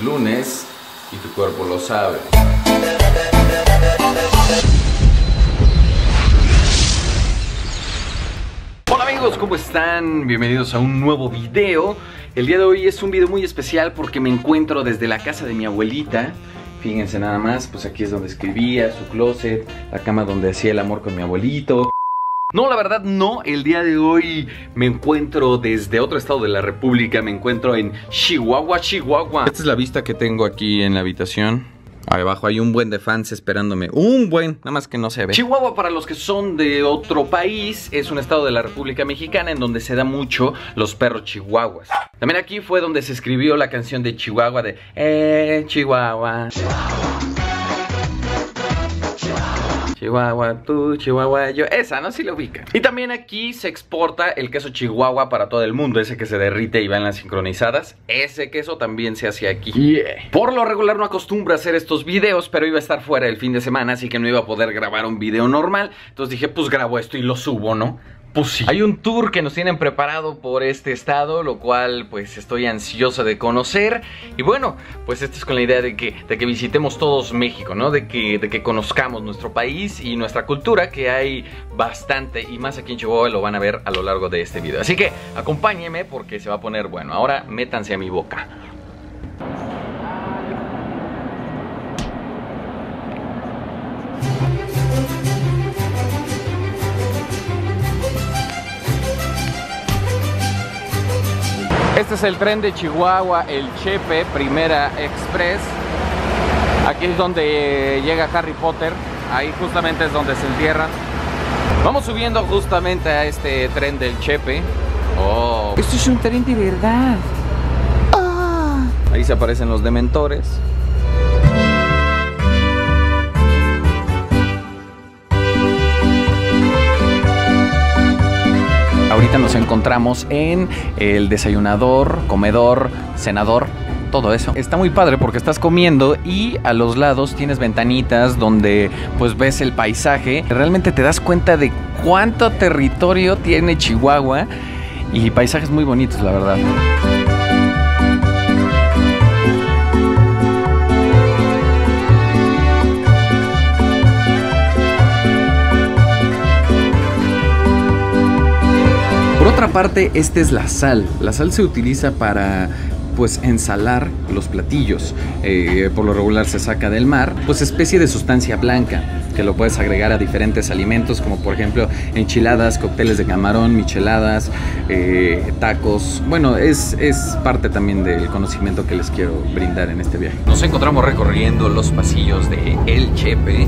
es lunes y tu cuerpo lo sabe. Hola amigos, ¿cómo están? Bienvenidos a un nuevo video. El día de hoy es un video muy especial porque me encuentro desde la casa de mi abuelita. Fíjense nada más, pues aquí es donde escribía, su closet, la cama donde hacía el amor con mi abuelito. No, la verdad no, el día de hoy me encuentro desde otro estado de la república, me encuentro en Chihuahua, Chihuahua. Esta es la vista que tengo aquí en la habitación. Ahí abajo hay un buen de fans esperándome, nada más que no se ve. Chihuahua, para los que son de otro país, es un estado de la República Mexicana en donde se da mucho los perros chihuahuas. También aquí fue donde se escribió la canción de Chihuahua de Chihuahua. Chihuahua, tú, Chihuahua, yo. Esa, ¿no? Sí la ubica. Y también aquí se exporta el queso Chihuahua para todo el mundo. Ese que se derrite y va en las sincronizadas. Ese queso también se hace aquí. Yeah. Por lo regular no acostumbro a hacer estos videos, pero iba a estar fuera el fin de semana, así que no iba a poder grabar un video normal. Entonces dije, pues grabo esto y lo subo, ¿no? Pues sí. Hay un tour que nos tienen preparado por este estado, lo cual pues estoy ansioso de conocer. Y bueno, pues esto es con la idea de que visitemos todos México, ¿no? De que conozcamos nuestro país y nuestra cultura, que hay bastante, y más aquí en Chihuahua lo van a ver a lo largo de este video. Así que acompáñenme porque se va a poner bueno. Ahora métanse a mi boca. Este es el tren de Chihuahua, El Chepe, Primera Express. Aquí es donde llega Harry Potter. Ahí justamente es donde se entierran. Vamos subiendo justamente a este tren del Chepe. Oh. Esto es un tren de verdad. Oh. Ahí se aparecen los dementores. Ahorita nos encontramos en el desayunador, comedor, cenador, todo eso. Está muy padre porque estás comiendo y a los lados tienes ventanitas donde pues ves el paisaje. Realmente te das cuenta de cuánto territorio tiene Chihuahua y paisajes muy bonitos, la verdad. Por otra parte, esta es la sal. La sal se utiliza para, pues, ensalar los platillos. Por lo regular se saca del mar, pues, especie de sustancia blanca que lo puedes agregar a diferentes alimentos, como por ejemplo enchiladas, cócteles de camarón, micheladas, tacos. Bueno, es parte también del conocimiento que les quiero brindar en este viaje. Nos encontramos recorriendo los pasillos de El Chepe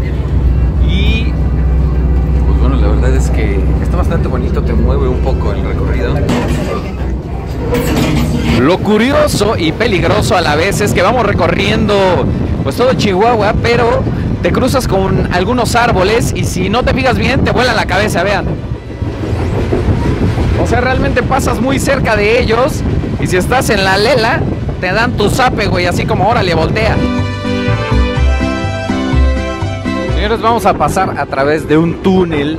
y... bueno, la verdad es que está bastante bonito, te mueve un poco el recorrido. Lo curioso y peligroso a la vez es que vamos recorriendo pues todo Chihuahua, pero te cruzas con algunos árboles y si no te fijas bien te vuelan la cabeza, vean. O sea, realmente pasas muy cerca de ellos y si estás en la lela te dan tu zape, güey, así como órale, voltea. Señores, vamos a pasar a través de un túnel,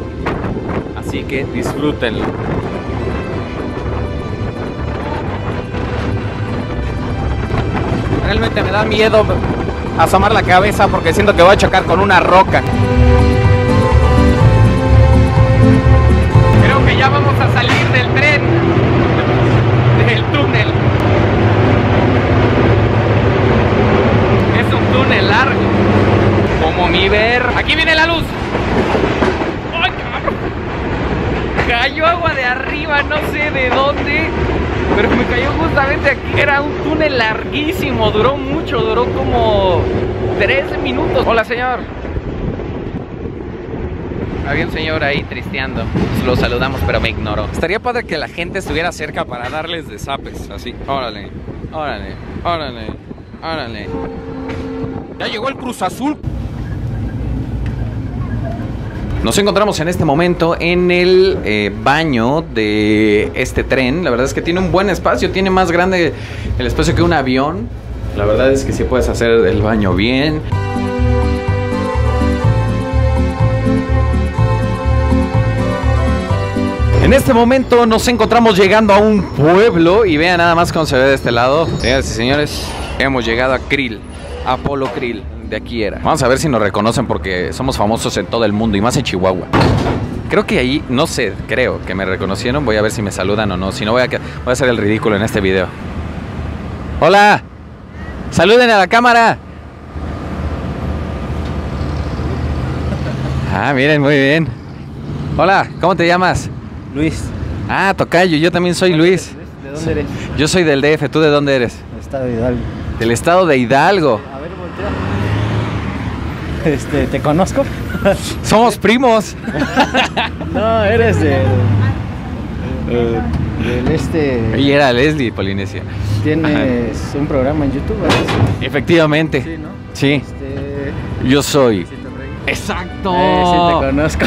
así que disfrútenlo. Realmente me da miedo asomar la cabeza porque siento que voy a chocar con una roca. Creo que ya vamos a salir del tren, del túnel. Es un túnel largo. Como mi ver. Aquí viene la luz. ¡Ay, cabrón! Cayó agua de arriba, no sé de dónde, pero me cayó justamente aquí. Era un túnel larguísimo, duró mucho, duró como 13 minutos. Hola, señor. Había un señor ahí tristeando. Pues lo saludamos, pero me ignoró. Estaría padre que la gente estuviera cerca para darles de zapes, así. Órale, órale, órale, órale. Ya llegó el Cruz Azul. Nos encontramos en este momento en el baño de este tren. La verdad es que tiene un buen espacio, tiene más grande el espacio que un avión. La verdad es que sí puedes hacer el baño bien. En este momento nos encontramos llegando a un pueblo y vean nada más cómo se ve de este lado. Señoras y señores, Ya hemos llegado a Creel, Apolo Creel, de aquí era. Vamos a ver si nos reconocen porque somos famosos en todo el mundo y más en Chihuahua. Creo que ahí, no sé, creo que me reconocieron. Voy a ver si me saludan o no. Si no, voy a hacer el ridículo en este video. ¡Hola! ¡Saluden a la cámara! Ah, miren, muy bien. Hola, ¿cómo te llamas? Luis. Ah, tocayo, yo también soy Luis. ¿De dónde eres? Yo soy del DF, ¿tú de dónde eres? Del estado de Hidalgo. ¿Del estado de Hidalgo? A ver, voltea. ¿Te conozco? Somos primos. No, eres Y era Leslie Polinesia. ¿Tienes un programa en YouTube? ¿Eres? Efectivamente. Sí, ¿no? Sí. Yo soy. Exacto. Sí, te conozco.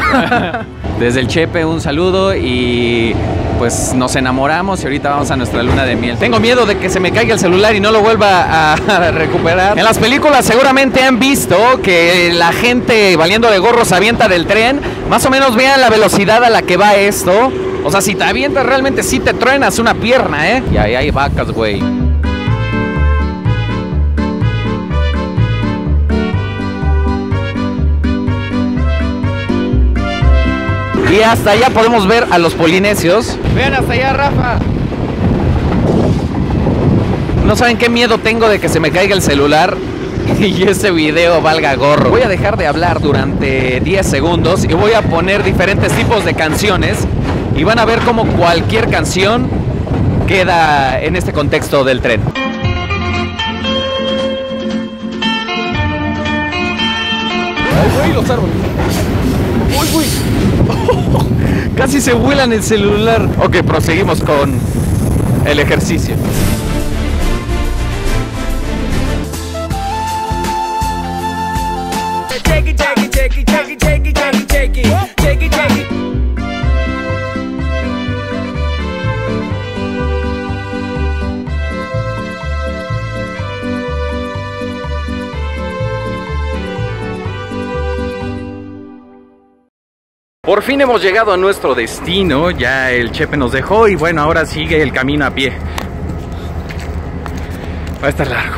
Desde El Chepe un saludo y pues nos enamoramos y ahorita vamos a nuestra luna de miel. Tengo miedo de que se me caiga el celular y no lo vuelva a recuperar. En las películas seguramente han visto que la gente valiendo de gorro se avienta del tren. Más o menos vean la velocidad a la que va esto. O sea, si te avientas realmente sí te truenas una pierna, ¿eh? Y ahí hay vacas, güey. Y hasta allá podemos ver a los polinesios. Vean hasta allá, Rafa. No saben qué miedo tengo de que se me caiga el celular y ese video valga gorro. Voy a dejar de hablar durante 10 segundos y voy a poner diferentes tipos de canciones. Y van a ver cómo cualquier canción queda en este contexto del tren. ¡Ay, los árboles! ¡Uy, uy! Oh, casi se vuelan el celular. Ok, proseguimos con el ejercicio. Por fin hemos llegado a nuestro destino, ya el Chepe nos dejó y bueno, ahora sigue el camino a pie. Va a estar largo.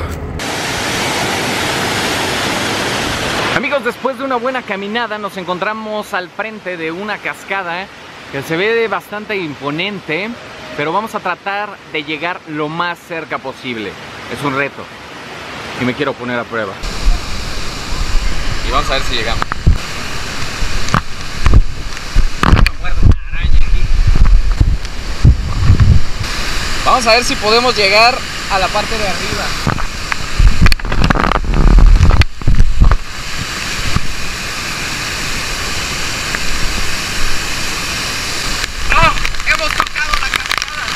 Amigos, después de una buena caminada nos encontramos al frente de una cascada que se ve bastante imponente, pero vamos a tratar de llegar lo más cerca posible. Es un reto y me quiero poner a prueba. Y vamos a ver si llegamos. Vamos a ver si podemos llegar a la parte de arriba. ¡Oh! ¡Hemos tocado la cascada!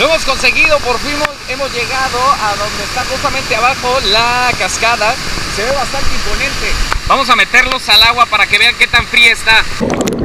Lo hemos conseguido, por fin hemos llegado a donde está justamente abajo la cascada. Se ve bastante imponente. Vamos a meterlos al agua para que vean qué tan fría está.